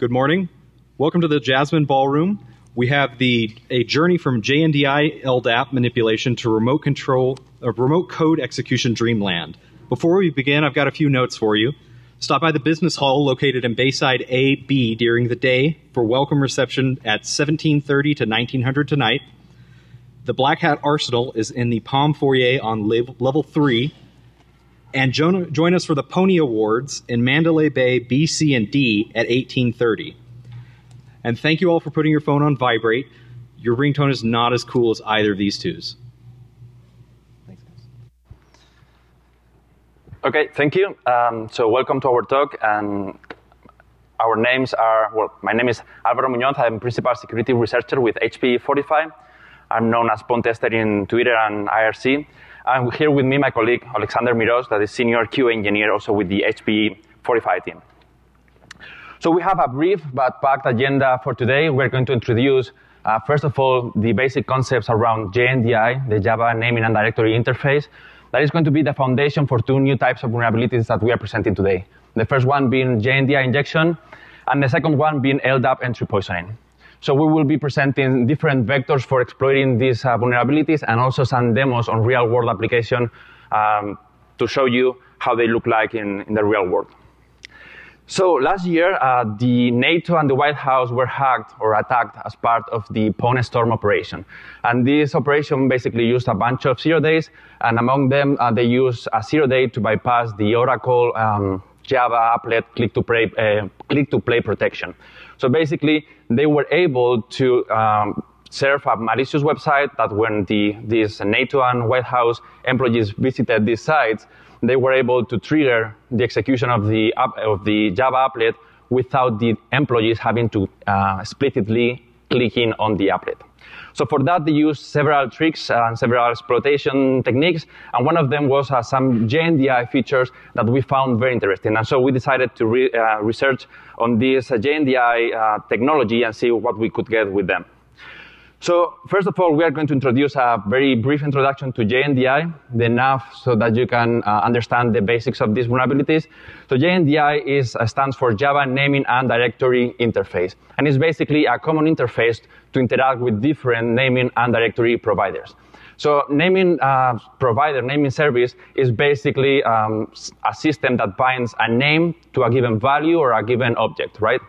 Good morning. Welcome to the Jasmine Ballroom. We have a journey from JNDI LDAP manipulation to remote control, remote code execution dreamland. Before we begin, I've got a few notes for you. Stop by the business hall located in Bayside A-B during the day for welcome reception at 17:30 to 1900 tonight. The Black Hat Arsenal is in the Palm Foyer on level 3. And join us for the Pony Awards in Mandalay Bay, B, C, and D at 18:30. And thank you all for putting your phone on vibrate. Your ringtone is not as cool as either of these twos. Thanks, guys. Okay, thank you. So welcome to our talk. And our names are, well, my name is Alvaro Muñoz. I'm Principal Security Researcher with HPE Fortify. I'm known as Pontester in Twitter and IRC. I'm here with me, my colleague, Oleksandr Mirosh, that is Senior QA Engineer, also with the HPE Fortify team. So we have a brief but packed agenda for today. We're going to introduce, first of all, the basic concepts around JNDI, the Java Naming and Directory Interface. That is going to be the foundation for two new types of vulnerabilities that we are presenting today. The first one being JNDI injection, and the second one being LDAP entry poisoning. So we will be presenting different vectors for exploiting these vulnerabilities and also some demos on real-world application to show you how they look like in the real world. So last year, the NATO and the White House were hacked or attacked as part of the Pawn Storm operation. And this operation basically used a bunch of 0 days, and among them, they used a 0 day to bypass the Oracle Java applet click-to-play protection. So basically, they were able to serve a malicious website that when these NATO and White House employees visited these sites, they were able to trigger the execution of the Java applet without the employees having to explicitly clicking on the applet. So for that, they used several tricks and several exploitation techniques, and one of them was some JNDI features that we found very interesting. And so we decided to research on this JNDI technology and see what we could get with them. So first of all, we are going to introduce a very brief introduction to JNDI, the NAV, so that you can understand the basics of these vulnerabilities. So JNDI stands for Java Naming and Directory Interface, and it's basically a common interface to interact with different naming and directory providers. So naming provider, naming service, is basically a system that binds a name to a given value or a given object, right?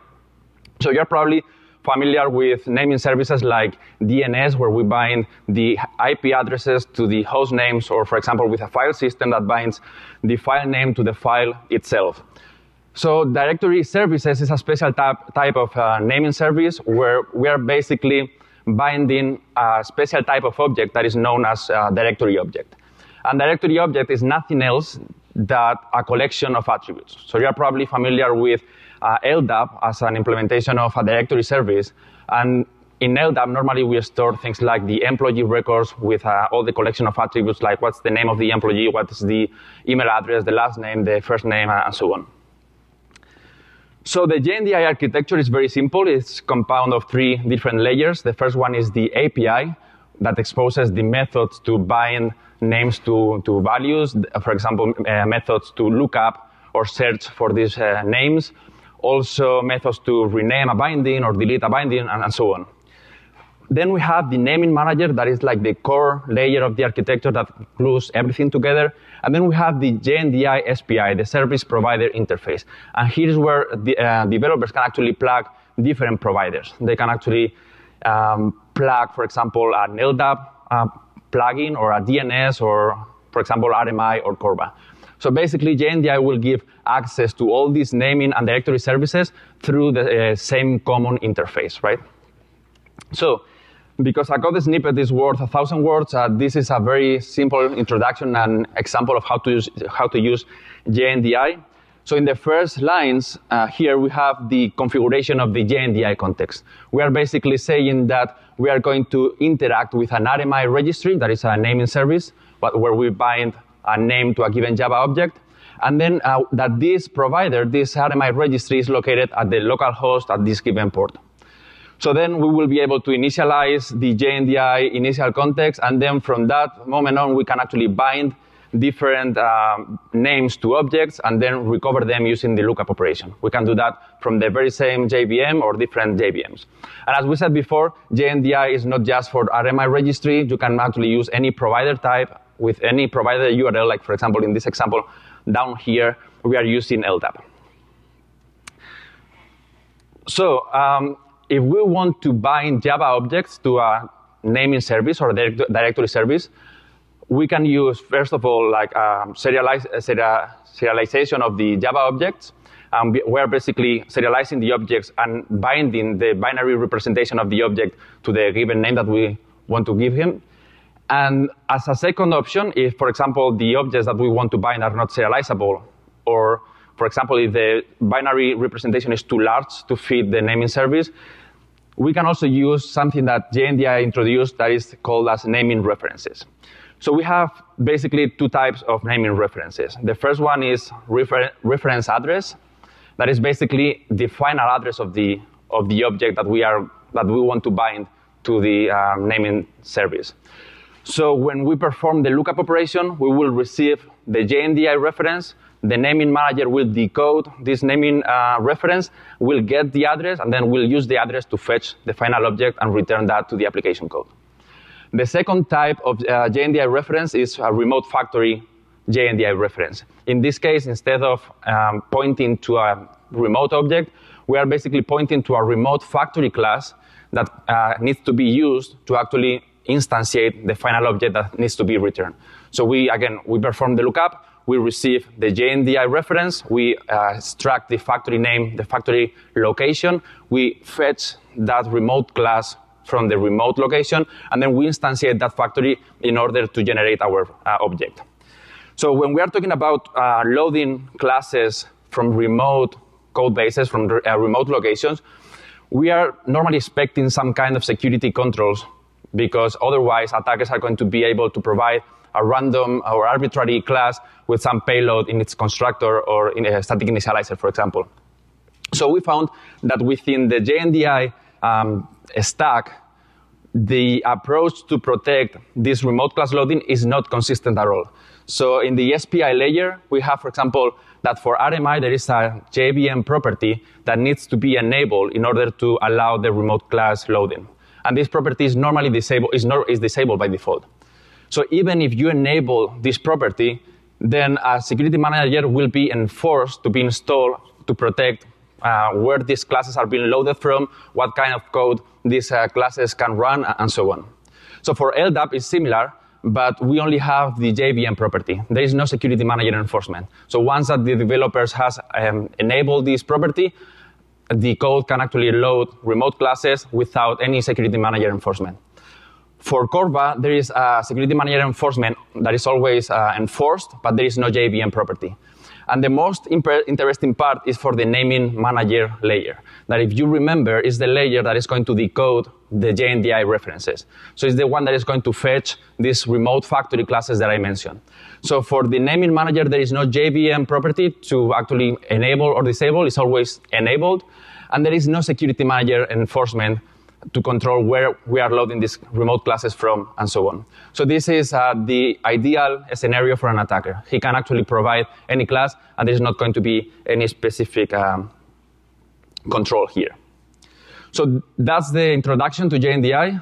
So you're probably familiar with naming services like DNS, where we bind the IP addresses to the host names, or for example, with a file system that binds the file name to the file itself. So directory services is a special type of naming service where we are basically binding a special type of object that is known as directory object. And directory object is nothing else than a collection of attributes. So you are probably familiar with LDAP as an implementation of a directory service. And in LDAP, normally we store things like the employee records with all the collection of attributes, like what's the name of the employee, what's the email address, the last name, the first name, and so on. So the JNDI architecture is very simple. It's a compound of 3 different layers. The first one is the API that exposes the methods to bind names to values, for example, methods to look up or search for these names. Also methods to rename a binding or delete a binding, and so on. Then we have the naming manager that is like the core layer of the architecture that glues everything together. And then we have the JNDI SPI, the service provider interface. And here's where the developers can actually plug different providers. They can actually plug, for example, an LDAP plugin or a DNS or, for example, RMI or CORBA. So basically, JNDI will give access to all these naming and directory services through the same common interface, right? So, because a code snippet is worth 1,000 words, this is a very simple introduction and example of how to use JNDI. So in the first lines, here we have the configuration of the JNDI context. We are basically saying that we are going to interact with an RMI registry, that is a naming service, but where we bind a name to a given Java object, and then that this provider, this RMI registry, is located at the local host at this given port. So then we will be able to initialize the JNDI initial context, and then from that moment on, we can actually bind different names to objects and then recover them using the lookup operation. We can do that from the very same JVM or different JVMs. And as we said before, JNDI is not just for RMI registry. You can actually use any provider type with any provider URL, like for example, in this example, down here, we are using LDAP. So if we want to bind Java objects to a naming service or a directory service, we can use, first of all, like serialization of the Java objects. We're basically serializing the objects and binding the binary representation of the object to the given name that we want to give him. And as a second option, if, for example, the objects that we want to bind are not serializable, or, for example, if the binary representation is too large to fit the naming service, we can also use something that JNDI introduced that is called as naming references. So we have basically two types of naming references. The first one is reference address. That is basically the final address of the object that we want to bind to the naming service. So when we perform the lookup operation, we will receive the JNDI reference. The naming manager will decode this naming reference, will get the address, and then we'll use the address to fetch the final object and return that to the application code. The second type of JNDI reference is a remote factory JNDI reference. In this case, instead of pointing to a remote object, we are basically pointing to a remote factory class that needs to be used to actually instantiate the final object that needs to be returned. So we perform the lookup, we receive the JNDI reference, we extract the factory name, the factory location, we fetch that remote class from the remote location, and then we instantiate that factory in order to generate our object. So when we are talking about loading classes from remote code bases, from remote locations, we are normally expecting some kind of security controls, because otherwise attackers are going to be able to provide a random or arbitrary class with some payload in its constructor or in a static initializer, for example. So we found that within the JNDI stack, the approach to protect this remote class loading is not consistent at all. So in the SPI layer, we have, for example, that for RMI, there is a JVM property that needs to be enabled in order to allow the remote class loading. And this property is normally disabled, is disabled by default. So even if you enable this property, then a security manager will be enforced to be installed to protect where these classes are being loaded from, what kind of code these classes can run, and so on. So for LDAP, it's similar, but we only have the JVM property. There is no security manager enforcement. So once that the developers has enabled this property, the code can actually load remote classes without any security manager enforcement. For CORBA, there is a security manager enforcement that is always enforced, but there is no JVM property. And the most interesting part is for the naming manager layer. That, if you remember, is the layer that is going to decode the JNDI references. So it's the one that is going to fetch these remote factory classes that I mentioned. So for the naming manager, there is no JVM property to actually enable or disable. It's always enabled. And there is no security manager enforcement to control where we are loading these remote classes from, and so on. So this is the ideal scenario for an attacker. He can actually provide any class, and there's not going to be any specific control here. So that's the introduction to JNDI,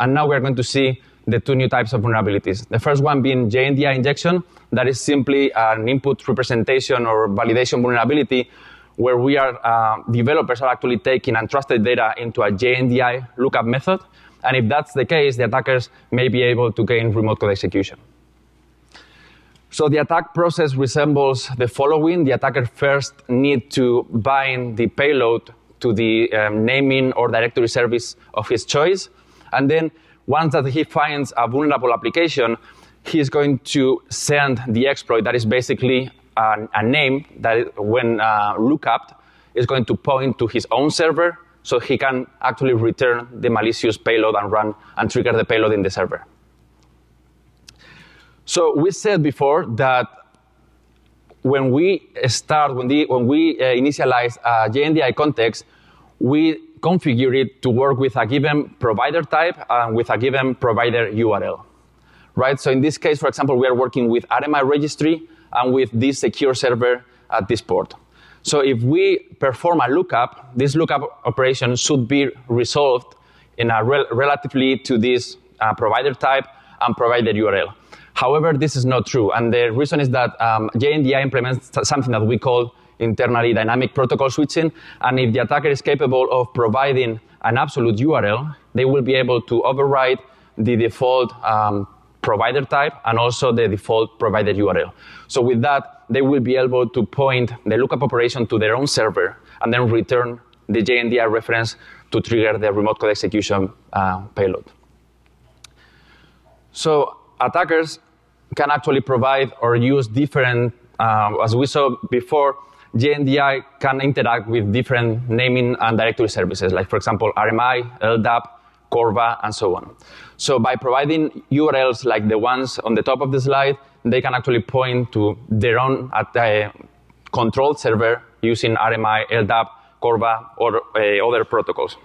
and now we're going to see the two new types of vulnerabilities. The first one being JNDI injection, that is simply an input representation or validation vulnerability, where we are, developers are actually taking untrusted data into a JNDI lookup method. And if that's the case, the attackers may be able to gain remote code execution. So the attack process resembles the following. The attacker first needs to bind the payload to the naming or directory service of his choice. And then once that he finds a vulnerable application, he is going to send the exploit that is basically a name that, when lookup, is going to point to his own server, so he can actually return the malicious payload and run and trigger the payload in the server. So we said before that when we start, when we initialize a JNDI context, we configure it to work with a given provider type and with a given provider URL. right? So in this case, for example, we are working with RMI registry and with this secure server at this port. So if we perform a lookup, this lookup operation should be resolved in a relatively to this provider type and provider URL. However, this is not true, and the reason is that JNDI implements something that we call internally dynamic protocol switching, and if the attacker is capable of providing an absolute URL, they will be able to override the default provider type and also the default provider URL. So with that, they will be able to point the lookup operation to their own server and then return the JNDI reference to trigger the remote code execution payload. So attackers can actually provide or use different, as we saw before, JNDI can interact with different naming and directory services, like for example, RMI, LDAP, CORBA, and so on. So by providing URLs like the ones on the top of the slide, they can actually point to their own control server using RMI, LDAP, CORBA, or other protocols.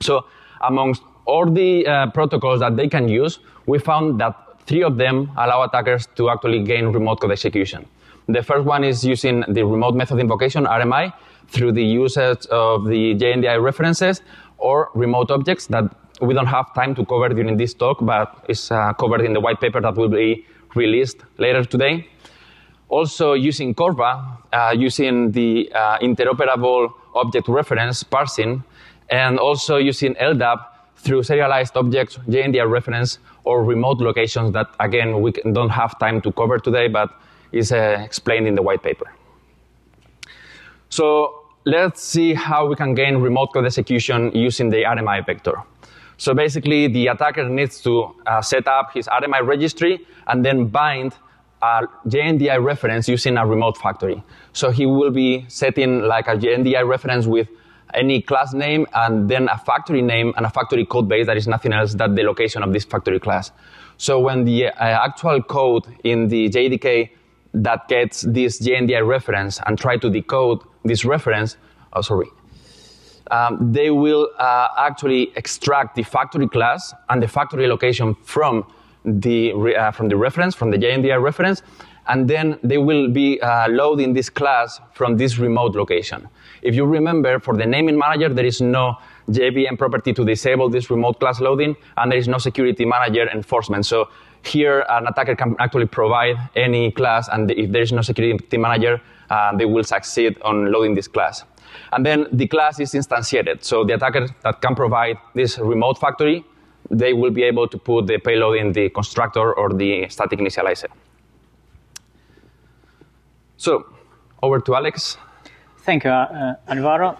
So amongst all the protocols that they can use, we found that 3 of them allow attackers to actually gain remote code execution. The first one is using the remote method invocation, RMI, through the usage of the JNDI references or remote objects that we don't have time to cover during this talk, but it's covered in the white paper that will be released later today. Also using CORBA, using the interoperable object reference parsing, and also using LDAP through serialized objects, JNDI reference, or remote locations that, again, we don't have time to cover today, but is explained in the white paper. So let's see how we can gain remote code execution using the RMI vector. So basically, the attacker needs to set up his RMI registry and then bind a JNDI reference using a remote factory. So he will be setting like a JNDI reference with any class name and then a factory name and a factory code base that is nothing else than the location of this factory class. So when the actual code in the JDK that gets this JNDI reference and try to decode this reference, they will actually extract the factory class and the factory location from the reference, from the JNDI reference, and then they will be loading this class from this remote location. If you remember, for the naming manager, there is no JVM property to disable this remote class loading, and there is no security manager enforcement. So here, an attacker can actually provide any class, and if there is no security manager, they will succeed on loading this class. And then the class is instantiated. So the attacker that can provide this remote factory, they will be able to put the payload in the constructor or the static initializer. So, over to Alex. Thank you, Alvaro.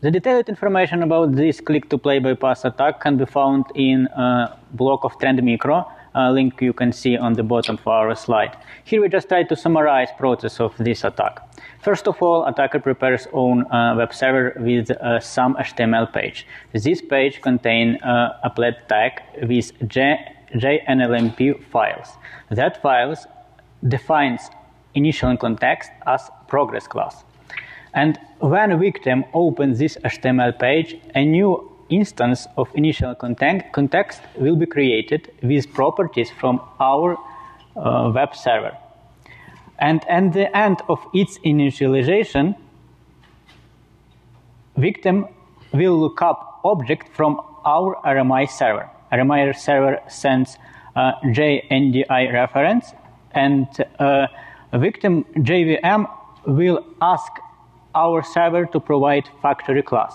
The detailed information about this click-to-play bypass attack can be found in a blog of Trend Micro, a link you can see on the bottom of our slide. Here we just try to summarize the process of this attack. First of all, attacker prepares own web server with some HTML page. This page contains a plat tag with JNLMP files. That files defines initial in context as progress class. And when a victim opens this HTML page, a new instance of initial context will be created with properties from our web server. And at the end of its initialization, victim will look up object from our RMI server. RMI server sends JNDI reference, and victim JVM will ask our server to provide factory class,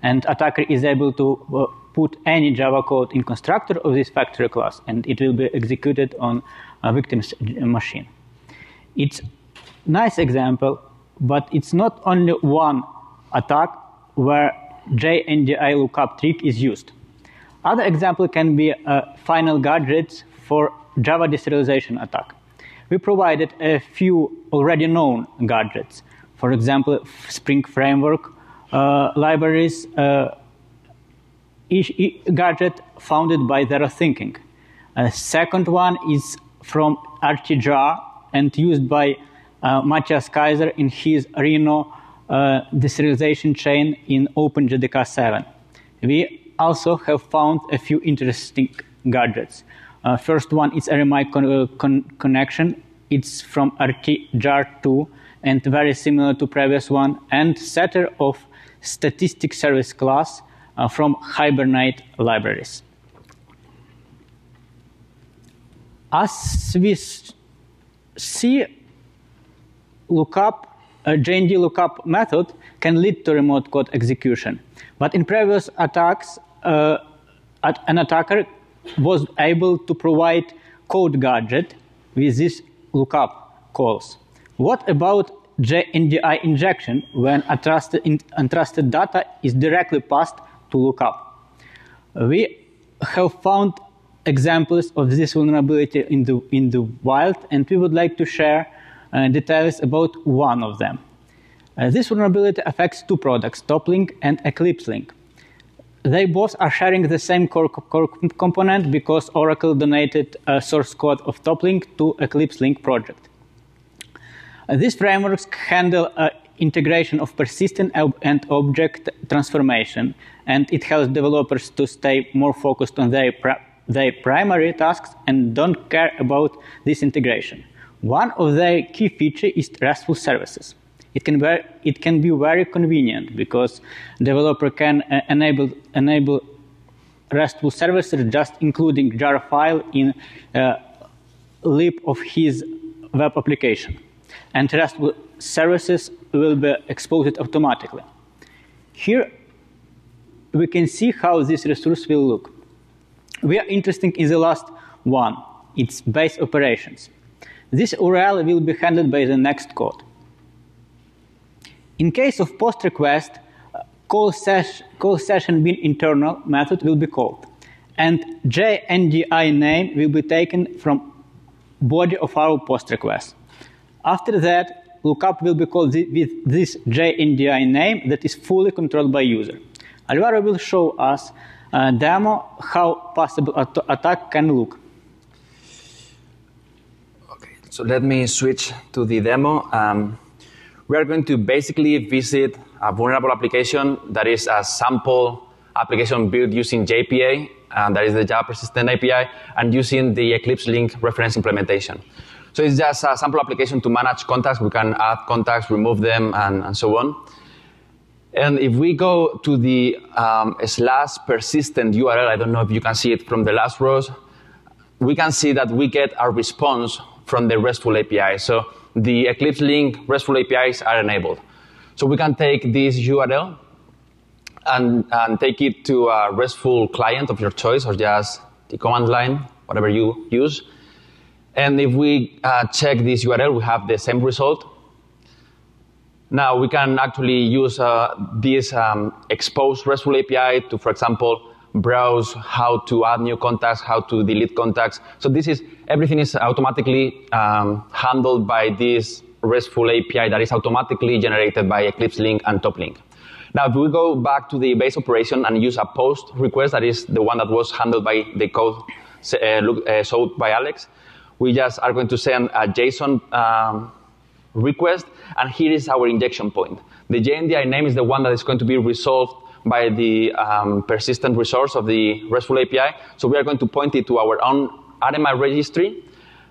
and attacker is able to put any Java code in constructor of this factory class, and it will be executed on a victim's machine. It's nice example, but it's not only one attack where JNDI lookup trick is used. Other example can be final gadgets for Java deserialization attack. We provided a few already known gadgets. For example, Spring Framework libraries, each gadget founded by their thinking. A second one is from RTJR and used by Matthias Kaiser in his Reno deserialization chain in OpenJDK 7. We also have found a few interesting gadgets. First one is RMI connection. It's from jar2 and very similar to previous one, and setter of statistic service class from Hibernate libraries. As we see, lookup, JND lookup method can lead to remote code execution. But in previous attacks, an attacker was able to provide code gadget with these lookup calls. What about JNDI injection when untrusted data is directly passed to lookup? We have found examples of this vulnerability in the wild, and we would like to share details about one of them. This vulnerability affects two products, TopLink and EclipseLink. They both are sharing the same core component because Oracle donated source code of TopLink to EclipseLink project. These frameworks handle integration of persistent and object transformation, and it helps developers to stay more focused on their primary tasks and don't care about this integration. One of their key features is RESTful services. It can be very convenient because developer can enable RESTful services just including jar file in lib of his web application, and RESTful services will be exposed automatically. Here we can see how this resource will look. We are interested in the last one, it's base operations. This URL will be handled by the next code. In case of post request, call session bin internal method will be called, and JNDI name will be taken from body of our post request. After that, lookup will be called with this JNDI name that is fully controlled by user. Alvaro will show us a demo how possible attack can look. Okay, so let me switch to the demo. We are going to basically visit a vulnerable application that is a sample application built using JPA, and that is the Java Persistent API, and using the EclipseLink reference implementation. So it's just a sample application to manage contacts. We can add contacts, remove them, and so on. And if we go to the /persistent URL, I don't know if you can see it from the last rows, we can see that we get our response from the RESTful API. So the EclipseLink RESTful APIs are enabled. So we can take this URL and take it to a RESTful client of your choice, or just the command line, whatever you use. And if we check this URL, we have the same result. Now we can actually use this exposed RESTful API to, for example, browse how to add new contacts, how to delete contacts. So this is, everything is automatically handled by this RESTful API that is automatically generated by EclipseLink and TopLink. Now, if we go back to the base operation and use a post request, that is the one that was handled by the code showed by Alex, we just are going to send a JSON request, and here is our injection point. The JNDI name is the one that is going to be resolved by the persistent resource of the RESTful API. So we are going to point it to our own RMI registry.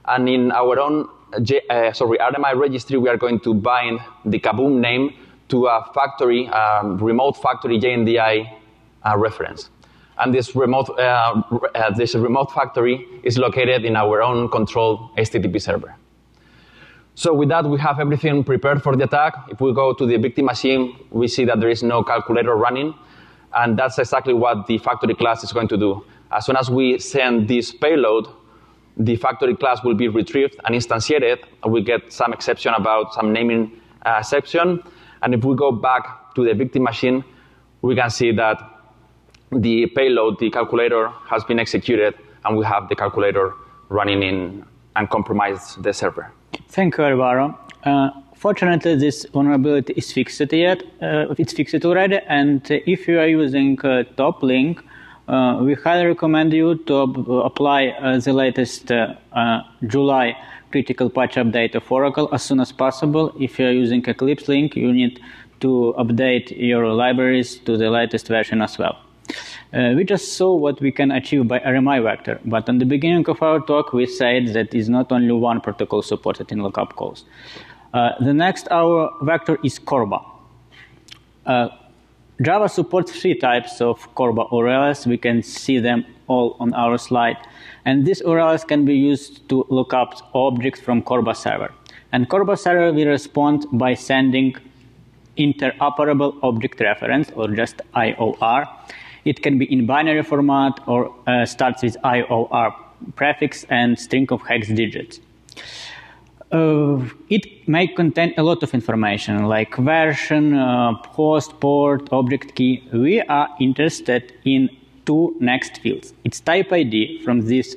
And in our own RMI registry, we are going to bind the Kaboom name to a factory, remote factory JNDI reference. And this remote factory is located in our own controlled HTTP server. So with that, we have everything prepared for the attack. If we go to the victim machine, we see that there is no calculator running. And that's exactly what the factory class is going to do. As soon as we send this payload, the factory class will be retrieved and instantiated. And we get some exception about some naming exception. And if we go back to the victim machine, we can see that the payload, the calculator, has been executed. And we have the calculator running in and compromised the server. Thank you, Alvaro. Fortunately, this vulnerability is fixed yet. It's fixed already, and if you are using TopLink, we highly recommend you to apply the latest July critical patch update of Oracle as soon as possible. If you are using EclipseLink, you need to update your libraries to the latest version as well. We just saw what we can achieve by RMI vector, but on the beginning of our talk, we said that is not only one protocol supported in lookup calls. The next our vector is CORBA. Java supports three types of CORBA URLs. We can see them all on our slide. And these URLs can be used to look up objects from CORBA server. And CORBA server will respond by sending interoperable object reference, or just IOR. It can be in binary format or starts with IOR prefix and string of hex digits. It may contain a lot of information like version, host, port, object key. We are interested in two next fields. It's type ID. From this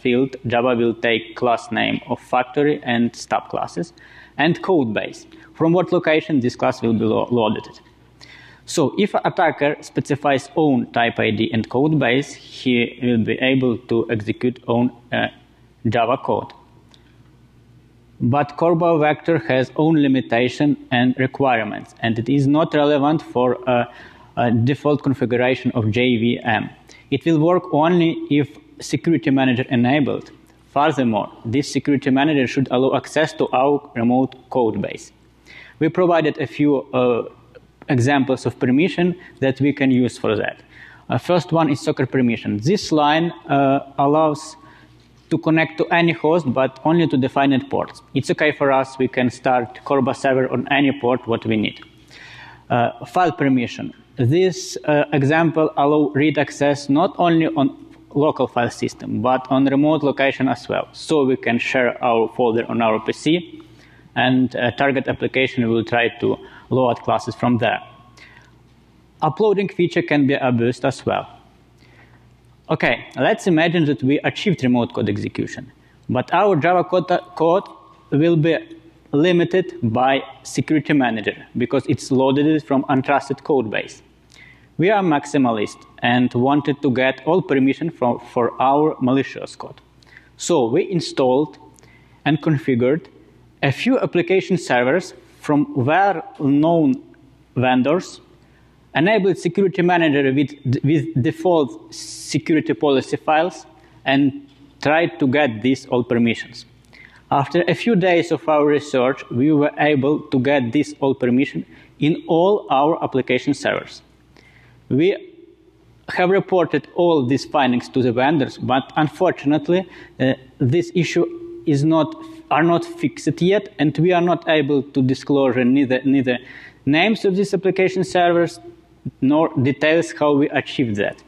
field, Java will take class name of factory and subclasses, and code base. From what location this class will be loaded. So if attacker specifies own type ID and code base, he will be able to execute own Java code. But CORBA vector has own limitation and requirements, and it is not relevant for a default configuration of JVM. It will work only if security manager enabled. Furthermore, this security manager should allow access to our remote code base. We provided a few examples of permission that we can use for that. First one is socket permission. This line allows to connect to any host, but only to defined ports. It's okay for us. We can start CORBA server on any port what we need. File permission. This example allows read access not only on local file system, but on remote location as well. So we can share our folder on our PC, and target application will try to load classes from there. Uploading feature can be abused as well. Okay, let's imagine that we achieved remote code execution, but our Java code will be limited by security manager because it's loaded from untrusted code base. We are maximalist and wanted to get all permission for our malicious code. So we installed and configured a few application servers from well-known vendors, enabled security manager with default security policy files, and tried to get these all permissions. After a few days of our research, we were able to get this all permission in all our application servers. We have reported all these findings to the vendors, but unfortunately, this issue are not fixed yet, and we are not able to disclose neither names of these application servers nor details how we achieved that.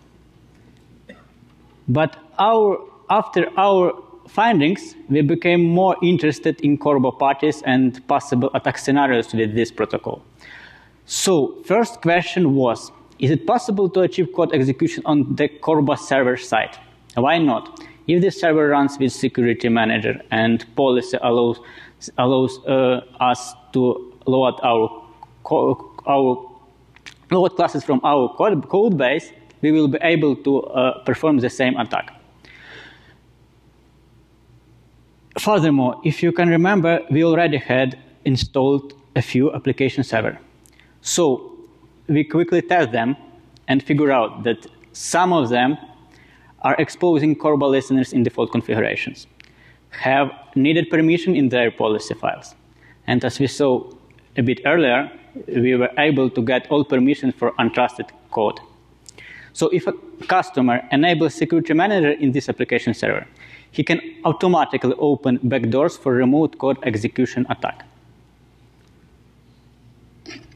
But after our findings, we became more interested in CORBA parties and possible attack scenarios with this protocol. So first question was, is it possible to achieve code execution on the CORBA server side? Why not? If the server runs with security manager and policy allows us to load load classes from our code base, we will be able to perform the same attack. Furthermore, if you can remember, we already had installed a few application servers. So we quickly test them and figure out that some of them are exposing CORBA listeners in default configurations, have needed permission in their policy files. And as we saw a bit earlier, we were able to get all permissions for untrusted code. So if a customer enables security manager in this application server, he can automatically open backdoors for remote code execution attack.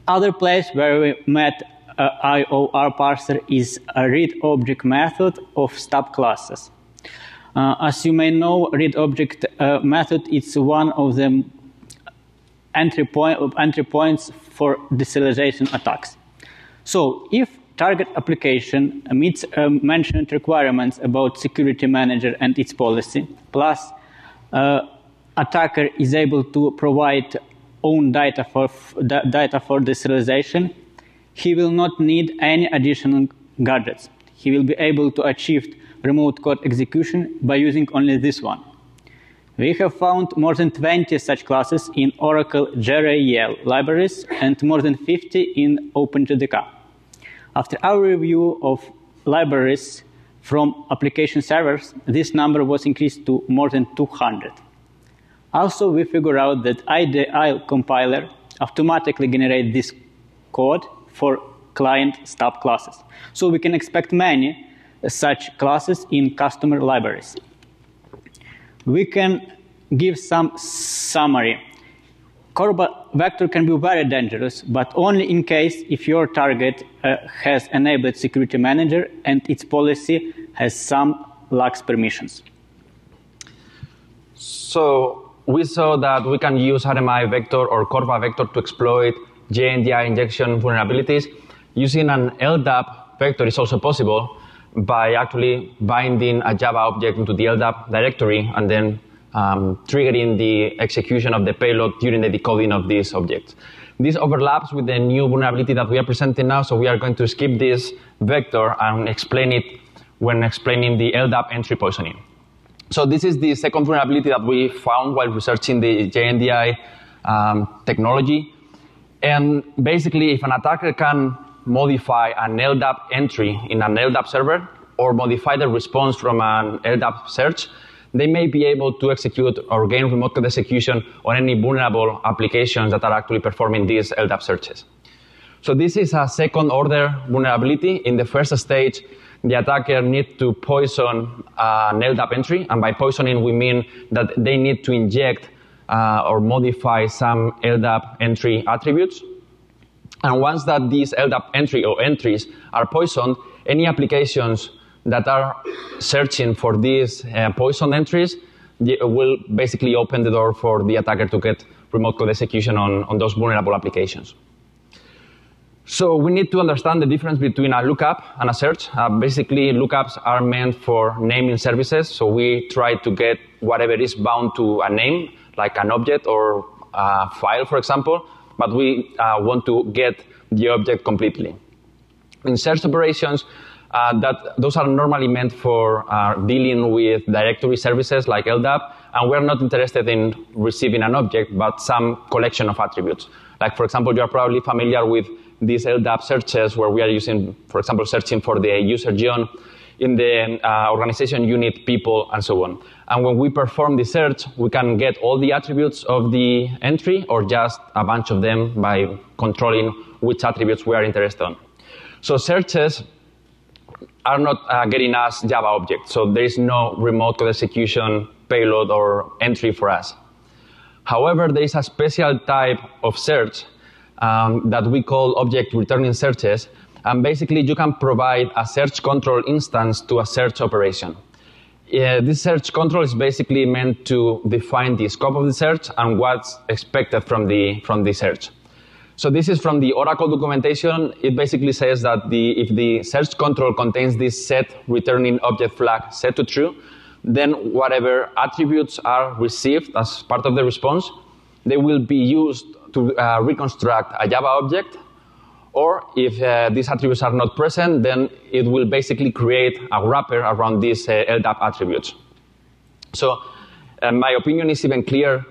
Other place where we met IOR parser is a read object method of subclasses. As you may know, read object method is one of the entry points for deserialization attacks. So if target application meets mentioned requirements about security manager and its policy, plus attacker is able to provide own data for deserialization, he will not need any additional gadgets. He will be able to achieve remote code execution by using only this one. We have found more than 20 such classes in Oracle JREL libraries and more than 50 in OpenJDK. After our review of libraries from application servers, this number was increased to more than 200. Also, we figured out that IDI compiler automatically generates this code for client stub classes. So we can expect many such classes in customer libraries. We can give some summary. CORBA vector can be very dangerous, but only in case if your target has enabled security manager and its policy has some lax permissions. So we saw that we can use RMI vector or CORBA vector to exploit JNDI injection vulnerabilities. Using an LDAP vector is also possible by actually binding a Java object into the LDAP directory and then triggering the execution of the payload during the decoding of these objects. This overlaps with the new vulnerability that we are presenting now, so we are going to skip this vector and explain it when explaining the LDAP entry poisoning. So this is the second vulnerability that we found while researching the JNDI technology. And basically, if an attacker can modify an LDAP entry in an LDAP server or modify the response from an LDAP search, they may be able to execute or gain remote code execution on any vulnerable applications that are actually performing these LDAP searches. So this is a second-order vulnerability. In the first stage, the attacker needs to poison an LDAP entry, and by poisoning we mean that they need to inject or modify some LDAP entry attributes. And once that these LDAP entry or entries are poisoned, any applications that are searching for these poison entries will basically open the door for the attacker to get remote code execution on those vulnerable applications. So we need to understand the difference between a lookup and a search. Basically, lookups are meant for naming services, so we try to get whatever is bound to a name, like an object or a file, for example, but we want to get the object completely. In search operations, those are normally meant for dealing with directory services like LDAP, and we're not interested in receiving an object, but some collection of attributes. Like, for example, you are probably familiar with these LDAP searches where we are using, for example, searching for the user John in the organization unit people and so on. And when we perform the search, we can get all the attributes of the entry or just a bunch of them by controlling which attributes we are interested in. So searches are not getting us Java objects, so there is no remote code execution payload or entry for us. However, there is a special type of search that we call object returning searches, and basically you can provide a search control instance to a search operation. This search control is basically meant to define the scope of the search and what's expected from the search. So this is from the Oracle documentation. It basically says that if the search control contains this set returning object flag set to true, then whatever attributes are received as part of the response, they will be used to reconstruct a Java object. Or if these attributes are not present, then it will basically create a wrapper around these LDAP attributes. So my opinion is even clearer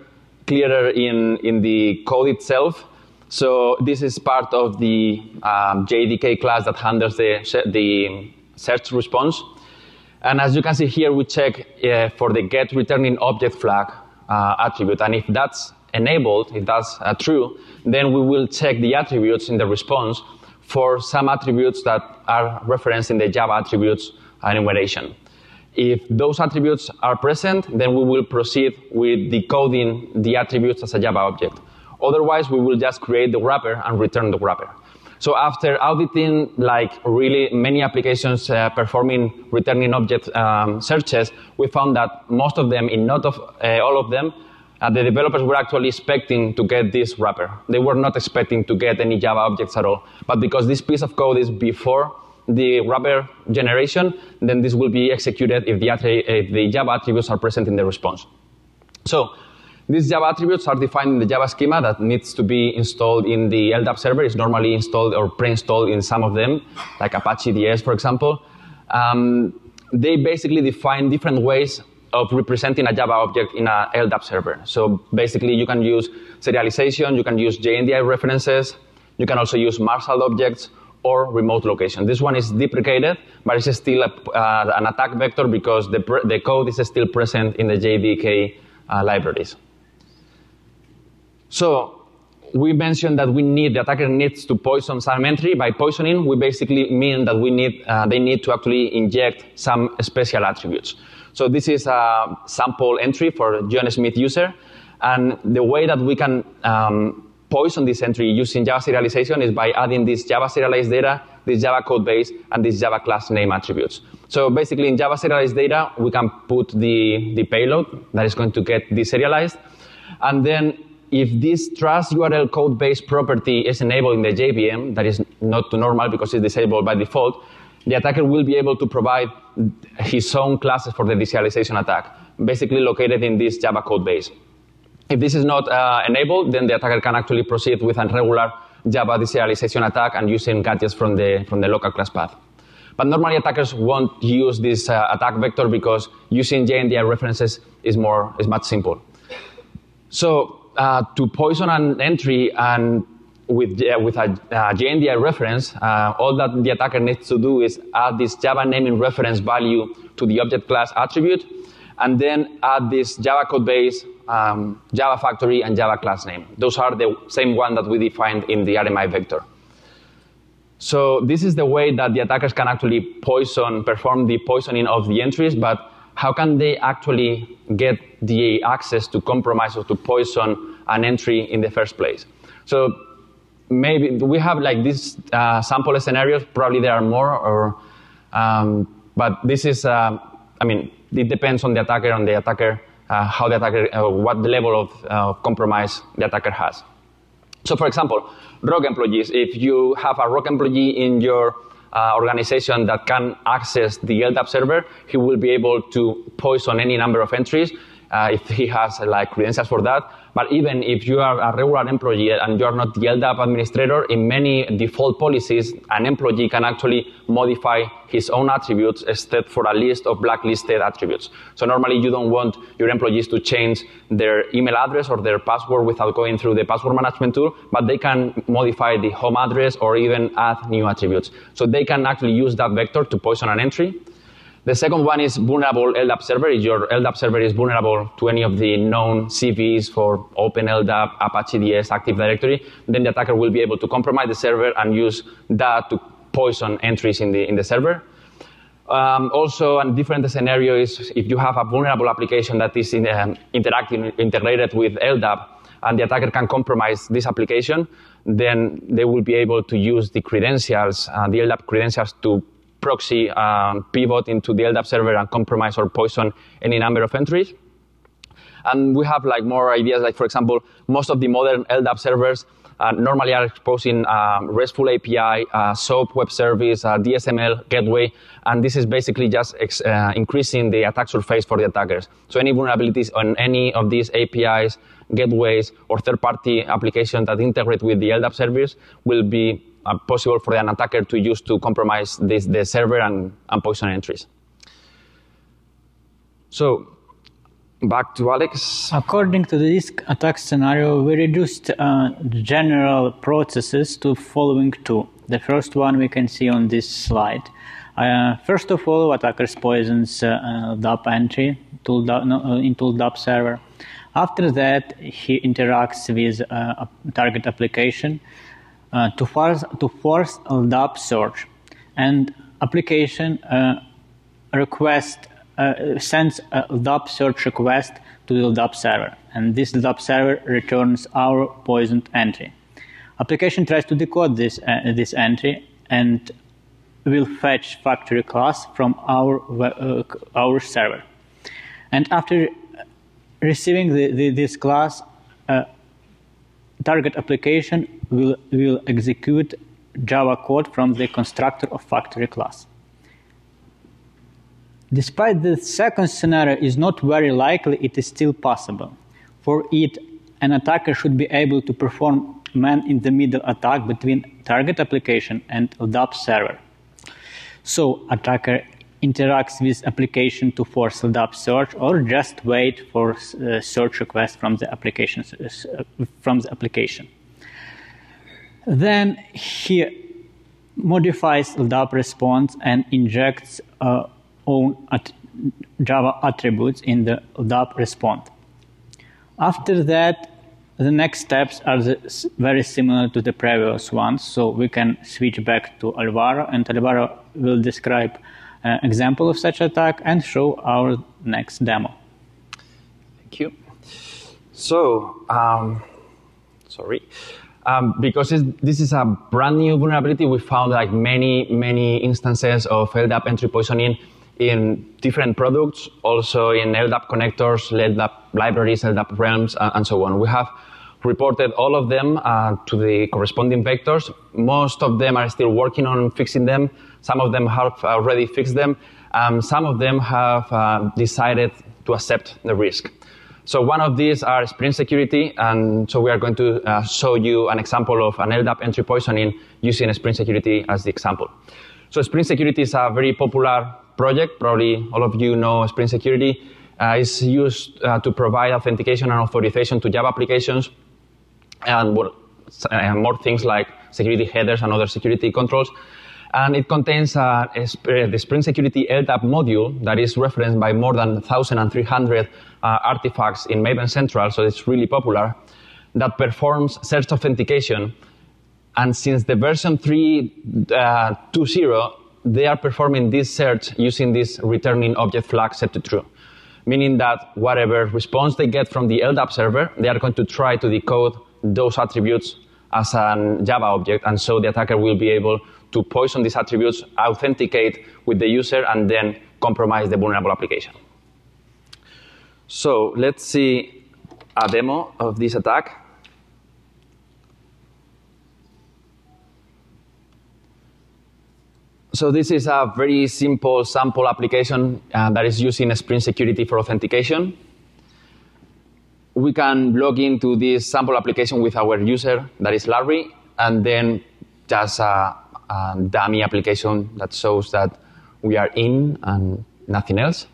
in the code itself. So this is part of the JDK class that handles the search response. And as you can see here, we check for the get returning object flag attribute. And if that's enabled, if that's true, then we will check the attributes in the response for some attributes that are referenced in the Java attributes enumeration. If those attributes are present, then we will proceed with decoding the attributes as a Java object. Otherwise, we will just create the wrapper and return the wrapper. So after auditing, like really many applications performing returning object searches, we found that most of them, in not of, all of them, the developers were actually expecting to get this wrapper. They were not expecting to get any Java objects at all. But because this piece of code is before the wrapper generation, then this will be executed if the Java attributes are present in the response. So these Java attributes are defined in the Java schema that needs to be installed in the LDAP server. It's normally installed or pre-installed in some of them, like Apache DS, for example. They basically define different ways of representing a Java object in an LDAP server. So basically, you can use serialization, you can use JNDI references, you can also use marshaled objects, or remote location. This one is deprecated, but it's still an attack vector because the code is still present in the JDK libraries. So we mentioned that we need, the attacker needs to poison some entry. By poisoning, we basically mean that we need, they need to actually inject some special attributes. So this is a sample entry for John Smith user. And the way that we can poison this entry using Java serialization is by adding this Java serialized data, this Java code base, and this Java class name attributes. So basically in Java serialized data, we can put the payload that is going to get deserialized. And then if this trust URL code base property is enabled in the JVM, that is not normal because it's disabled by default, the attacker will be able to provide his own classes for the deserialization attack, basically located in this Java code base. If this is not enabled, then the attacker can actually proceed with a regular Java deserialization attack and using gadgets from the local class path. But normally attackers won't use this attack vector because using JNDI references is much simpler. So to poison an entry and with a JNDI reference, all that the attacker needs to do is add this Java naming reference value to the object class attribute, and then add this Java code base, Java factory, and Java class name. Those are the same one that we defined in the RMI vector. So this is the way that the attackers can actually perform the poisoning of the entries, but how can they actually get the access to compromise or to poison an entry in the first place? So maybe we have like these sample scenarios, probably there are more, or, but this is, I mean, it depends on the attacker, how the attacker, what the level of compromise the attacker has. So for example, rogue employees. If you have a rogue employee in your organization that can access the LDAP server, he will be able to poison any number of entries if he has like credentials for that. But even if you are a regular employee and you are not the LDAP administrator, in many default policies, an employee can actually modify his own attributes except for a list of blacklisted attributes. So normally you don't want your employees to change their email address or their password without going through the password management tool, but they can modify the home address or even add new attributes. So they can actually use that vector to poison an entry. The second one is vulnerable LDAP server. If your LDAP server is vulnerable to any of the known CVEs for OpenLDAP, Apache DS, Active Directory, then the attacker will be able to compromise the server and use that to poison entries in the server. Also, a different scenario is if you have a vulnerable application that is integrated with LDAP and the attacker can compromise this application, then they will be able to use the credentials, the LDAP credentials, to proxy pivot into the LDAP server and compromise or poison any number of entries. And we have like more ideas, like for example, most of the modern LDAP servers normally are exposing RESTful API, SOAP web service, DSML gateway, and this is basically just increasing the attack surface for the attackers. So any vulnerabilities on any of these APIs, gateways, or third-party applications that integrate with the LDAP service will be possible for an attacker to use to compromise the server and poison entries. So, back to Alex. According to this attack scenario, we reduced general processes to following two. The first one we can see on this slide. First of all, attackers poisons LDAP entry into LDAP server. After that, he interacts with a target application to force LDAP search, and application sends a LDAP search request to the LDAP server, and this LDAP server returns our poisoned entry. Application tries to decode this entry and will fetch factory class from our server. And after receiving this class, target application will execute Java code from the constructor of factory class. Despite the second scenario is not very likely, it is still possible. For it, an attacker should be able to perform man-in-the-middle attack between target application and LDAP server. So attacker interacts with application to force LDAP search, or just wait for search request from the application. Then he modifies LDAP response and injects own Java attributes in the LDAP response. After that, the next steps are very similar to the previous ones, so we can switch back to Alvaro, and Alvaro will describe an example of such attack and show our next demo. Thank you. So, because this is a brand new vulnerability, we found like many instances of LDAP entry poisoning in different products, also in LDAP connectors, LDAP libraries, LDAP realms, and so on. We have reported all of them to the corresponding vectors. Most of them are still working on fixing them. Some of them have already fixed them. Some of them have decided to accept the risk. So one of these are Spring Security, and so we are going to show you an example of an LDAP entry poisoning using Spring Security as the example. So Spring Security is a very popular project. Probably all of you know Spring Security. It's used to provide authentication and authorization to Java applications and more things like security headers and other security controls. And it contains the Spring Security LDAP module that is referenced by more than 1,300 artifacts in Maven Central, so it's really popular, that performs search authentication. And since the version 3.2.0, they are performing this search using this returning object flag set to true, meaning that whatever response they get from the LDAP server, they are going to try to decode those attributes as a Java object, and so the attacker will be able to poison these attributes, authenticate with the user, and then compromise the vulnerable application. So let's see a demo of this attack. So this is a very simple sample application that is using Spring Security for authentication. We can log into this sample application with our user, that is Larry, and then just a dummy application that shows that we are in and nothing else.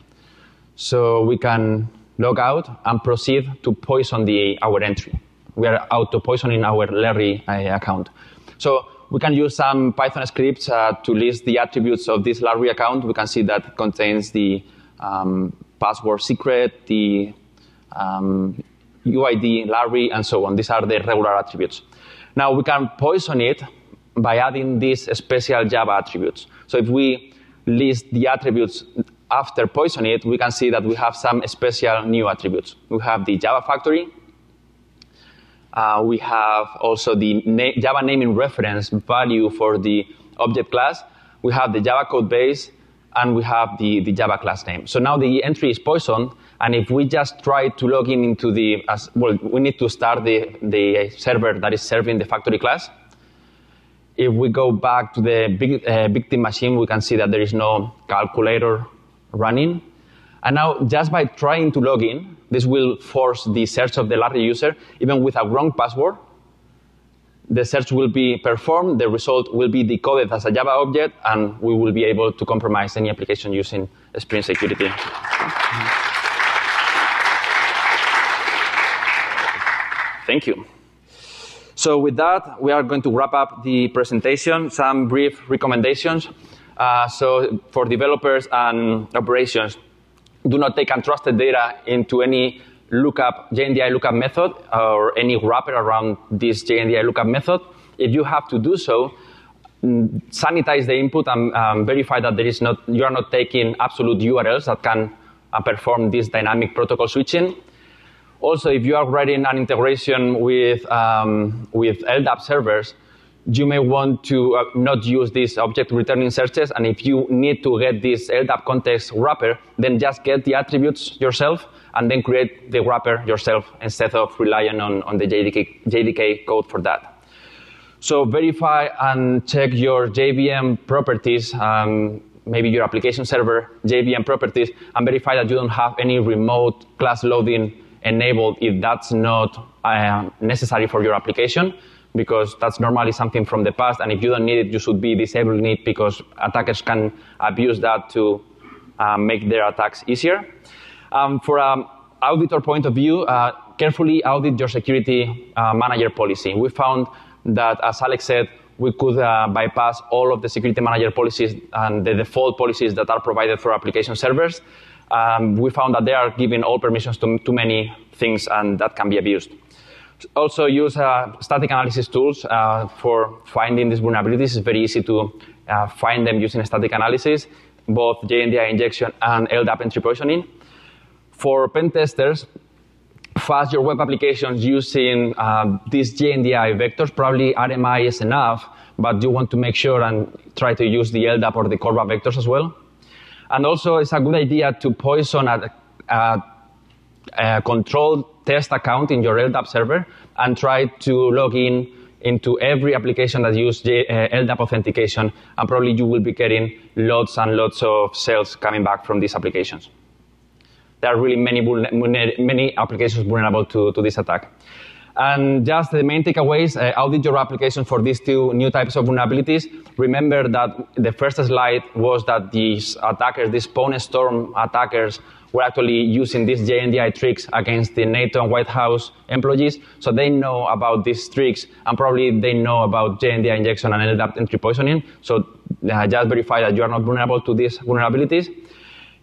So we can log out and proceed to poison our entry. We are auto-poisoning our Larry account. So we can use some Python scripts to list the attributes of this Larry account. We can see that it contains the password secret, the UID Larry, and so on. These are the regular attributes. Now we can poison it by adding these special Java attributes. So if we list the attributes after poison it, we can see that we have some special new attributes. We have the Java factory. We have also the Java naming reference value for the object class. We have the Java code base, and we have the Java class name. So now the entry is poisoned, and if we just try to log in into the, we need to start the server that is serving the factory class. If we go back to the victim machine, we can see that there is no calculator running. And now, just by trying to log in, this will force the search of the Larry user. Even with a wrong password, the search will be performed, the result will be decoded as a Java object, and we will be able to compromise any application using Spring Security. Thank you. So with that, we are going to wrap up the presentation. Some brief recommendations. So for developers and operations, do not take untrusted data into any lookup, JNDI lookup method, or any wrapper around this JNDI lookup method. If you have to do so, sanitize the input and verify that there is not, you are not taking absolute URLs that can perform this dynamic protocol switching. Also, if you are writing an integration with LDAP servers, you may want to not use these object returning searches. And if you need to get this LDAP context wrapper, then just get the attributes yourself and then create the wrapper yourself instead of relying on the JDK code for that. So verify and check your JVM properties, maybe your application server JVM properties, and verify that you don't have any remote class loading enabled if that's not necessary for your application, because that's normally something from the past, and if you don't need it, you should be disabling it because attackers can abuse that to make their attacks easier. For an auditor point of view, carefully audit your security manager policy. We found that, as Alex said, we could bypass all of the security manager policies and the default policies that are provided for application servers. We found that they are giving all permissions to too many things, and that can be abused. Also, use static analysis tools for finding these vulnerabilities. It's very easy to find them using static analysis, both JNDI injection and LDAP entry poisoning. For pen testers, fast your web applications using these JNDI vectors. Probably RMI is enough, but you want to make sure and try to use the LDAP or the CORBA vectors as well. And also, it's a good idea to poison a controlled test account in your LDAP server and try to log in into every application that uses LDAP authentication, and probably you will be getting lots and lots of sales coming back from these applications. There are really many applications vulnerable to this attack. And just the main takeaways, audit your application for these two new types of vulnerabilities. Remember that the first slide was that these attackers, these Pawn Storm attackers, were actually using these JNDI tricks against the NATO and White House employees. So they know about these tricks, and probably they know about JNDI injection and LDAP entry poisoning. So just verify that you are not vulnerable to these vulnerabilities.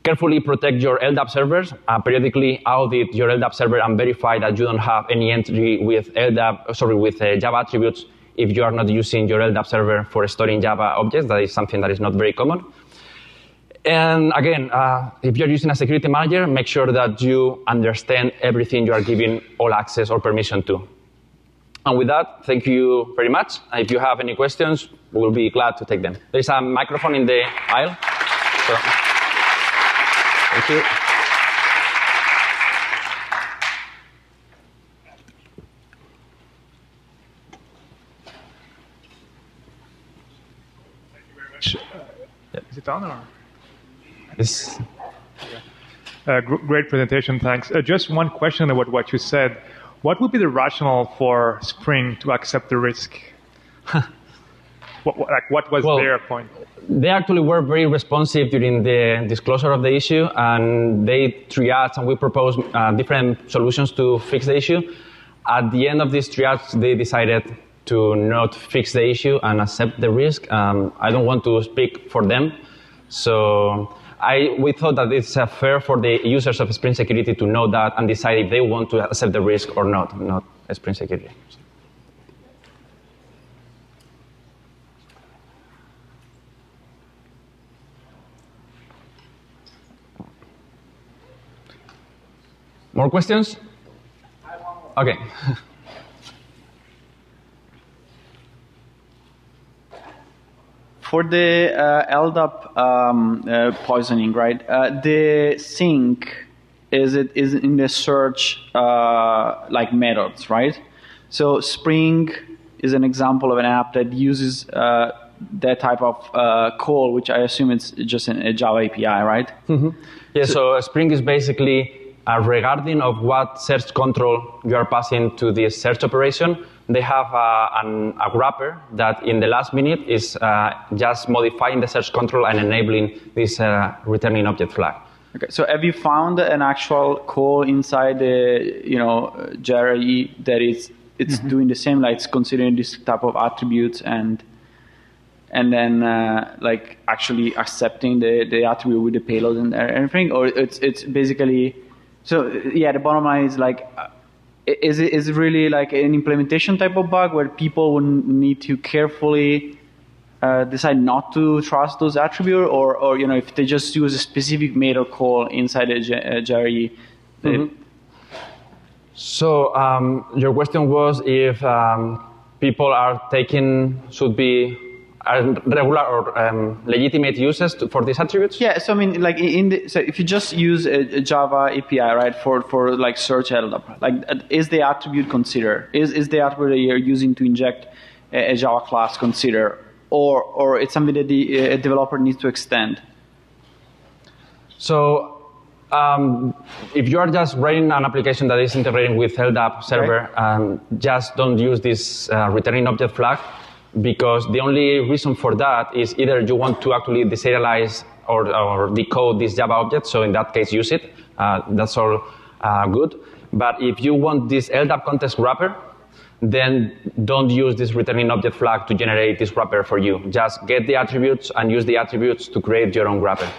Carefully protect your LDAP servers. Periodically audit your LDAP server and verify that you don't have any entry with LDAP, with Java attributes if you are not using your LDAP server for storing Java objects. That is something that is not very common. And again, if you're using a security manager, make sure that you understand everything you are giving all access or permission to. And with that, thank you very much. And if you have any questions, we'll be glad to take them. There's a microphone in the aisle. So. Thank you. Thank you very much. Is it on or? Yes. Great presentation, thanks. Just one question about what you said. What would be the rationale for Spring to accept the risk? What was their point? They actually were very responsive during the disclosure of the issue, and they triaged, and we proposed different solutions to fix the issue. At the end of this triage, they decided to not fix the issue and accept the risk. I don't want to speak for them, so we thought that it's fair for the users of Spring Security to know that and decide if they want to accept the risk or not, not Spring Security. More questions? Okay. For the LDAP poisoning, right? The sync is in the search like methods, right? So Spring is an example of an app that uses that type of call, which I assume it's just a Java API, right? Mm-hmm. Yeah. So Spring is basically regarding of what search control you are passing to this search operation. They have a wrapper that in the last minute is just modifying the search control and enabling this returning object flag. Okay, so have you found an actual call inside the JRE that it's mm-hmm. doing the same, like it's considering this type of attributes and then like actually accepting the attribute with the payload and everything, or it's basically? So yeah, the bottom line is like, is it really like an implementation type of bug where people would need to carefully decide not to trust those attributes, or if they just use a specific method call inside a JRE? Mm-hmm. So your question was if people should be regular or legitimate uses for these attributes? Yeah, so I mean, like, so if you just use a Java API, right, for like search LDAP, like, is the attribute considered? Is the attribute that you're using to inject a Java class considered, or it's something that a developer needs to extend? So if you are just writing an application that is integrating with LDAP server, right, just don't use this returning object flag, because the only reason for that is either you want to actually deserialize or decode this Java object, so in that case use it, that's all good. But if you want this LDAP context wrapper, then don't use this returning object flag to generate this wrapper for you. Just get the attributes and use the attributes to create your own wrapper.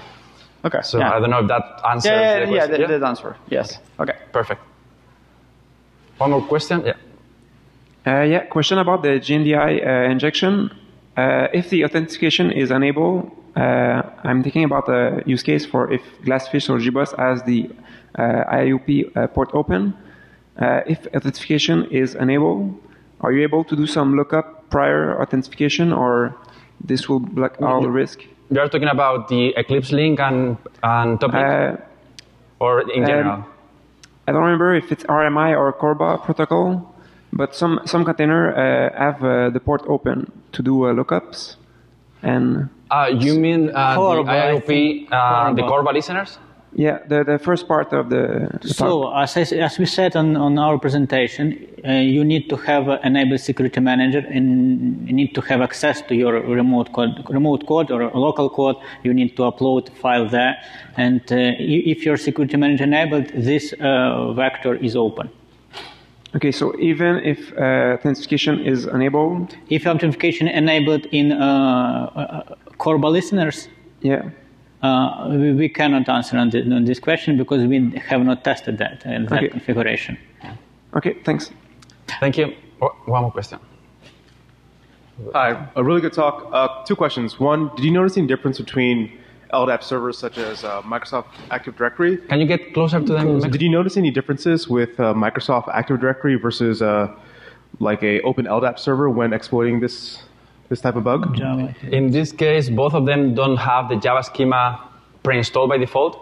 Okay. So yeah. I don't know if that answers the question. Yeah, that answer. Yes. Okay. Okay. Perfect. One more question. Yeah. Yeah, question about the GNDI injection. If the authentication is enabled, I'm thinking about the use case for if Glassfish or JBoss has the IOP port open. If authentication is enabled, are you able to do some lookup prior authentication, or this will block all the risk? You are talking about the EclipseLink and TopLink, or in general? I don't remember if it's RMI or CORBA protocol. But some container have the port open to do lookups, and you mean the IOP, the CORBA listeners? Yeah, the first part of the so talk. As we said on our presentation, you need to have enabled security manager, and you need to have access to your remote code or local code. You need to upload file there, and if your security manager enabled, this vector is open. Okay, so even if authentication is enabled? If authentication enabled in CORBA listeners, yeah, we cannot answer on this question because we have not tested that, that configuration. Okay, thanks. Thank you. One more question. Hi, a really good talk. Two questions. One, did you notice any difference between LDAP servers such as Microsoft Active Directory? Can you get closer to them? Did you notice any differences with Microsoft Active Directory versus like a open LDAP server when exploiting this type of bug? Java. In this case, both of them don't have the Java schema pre-installed by default.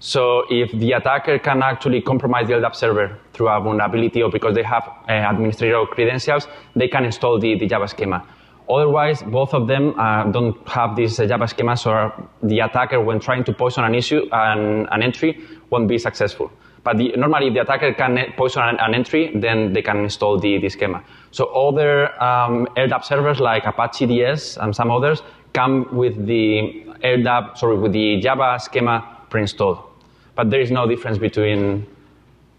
So if the attacker can actually compromise the LDAP server through a vulnerability or because they have administrator credentials, they can install the Java schema. Otherwise, both of them don't have these Java schemas, so the attacker, when trying to poison an issue, an entry, won't be successful. But normally, if the attacker can poison an entry, then they can install the schema. So other LDAP servers like Apache DS and some others come with the Java schema pre-installed. But there is no difference between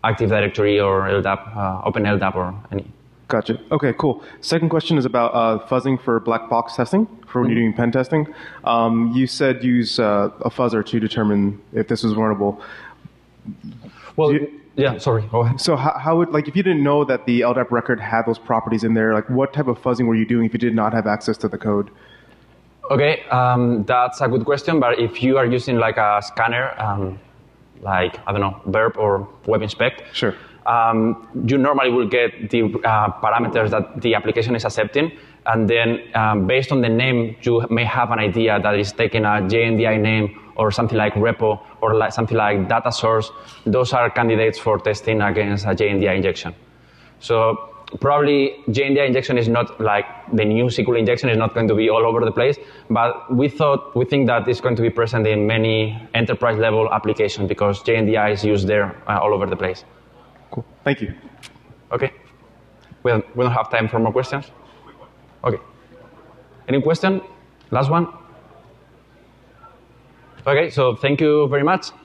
Active Directory or LDAP, Open LDAP or any. Gotcha. Okay, cool. Second question is about fuzzing for black box testing, for when you're doing pen testing. You said use a fuzzer to determine if this was vulnerable. Well, yeah, sorry. Go ahead. So how would, like, if you didn't know that the LDAP record had those properties in there, like, what type of fuzzing were you doing if you did not have access to the code? Okay, that's a good question, but if you are using, like, a scanner, like, I don't know, Burp or WebInspect. Sure. You normally will get the parameters that the application is accepting, and then based on the name, you may have an idea that is taking a JNDI name or something like repo or like something like data source. Those are candidates for testing against a JNDI injection. So probably JNDI injection is not like the new SQL injection is not going to be all over the place, but we think that it's going to be present in many enterprise level applications because JNDI is used there all over the place. Cool. Thank you. Okay. We don't have time for more questions. Okay. Any question? Last one? Okay, so thank you very much.